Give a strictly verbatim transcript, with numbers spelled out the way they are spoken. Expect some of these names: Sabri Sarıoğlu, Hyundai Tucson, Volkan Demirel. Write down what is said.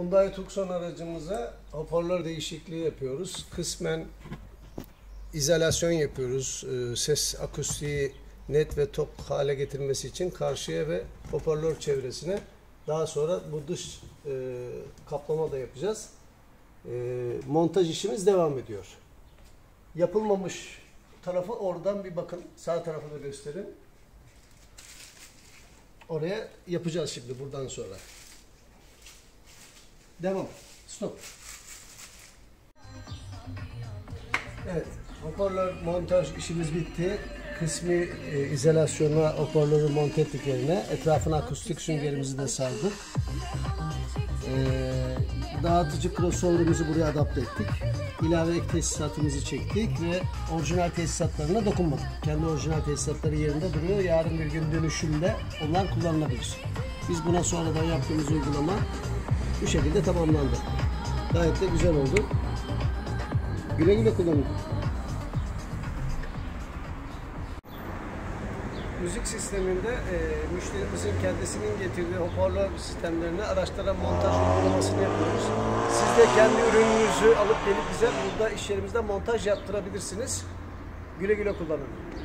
Hyundai Tucson aracımıza hoparlör değişikliği yapıyoruz. Kısmen izolasyon yapıyoruz. Ses akustiği net ve tok hale getirmesi için karşıya ve hoparlör çevresine. Daha sonra bu dış kaplama da yapacağız. Montaj işimiz devam ediyor. Yapılmamış tarafı oradan bir bakın. Sağ tarafı da gösterin. Oraya yapacağız şimdi buradan sonra. Devam. Stop. Evet. Hoparlör montaj işimiz bitti. Kısmi e, izolasyona hoparlörü monte ettik yerine. Etrafına akustik süngerimizi de sardık. E, dağıtıcı crossover'ımızı buraya adapte ettik. İlave tesisatımızı çektik ve orijinal tesisatlarına dokunmadık. Kendi orijinal tesisatları yerinde duruyor. Yarın bir gün dönüşümde onlar kullanılabilir. Biz buna sonradan yaptığımız uygulama bu şekilde tamamlandı. Gayet de güzel oldu. Güle güle kullanın. Müzik sisteminde e, müşterimizin kendisinin getirdiği hoparlör sistemlerine araçlara montaj uygulamasını yapıyoruz. Siz de kendi ürününüzü alıp gelip bize burada iş yerimizde montaj yaptırabilirsiniz. Güle güle kullanın.